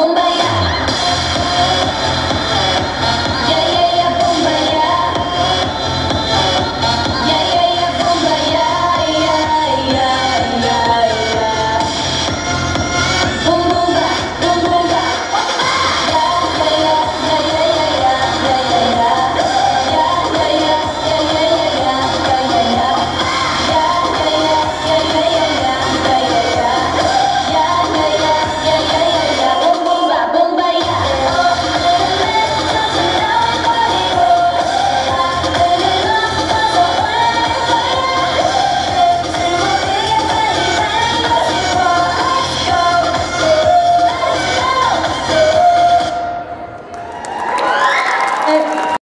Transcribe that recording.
Bombaya.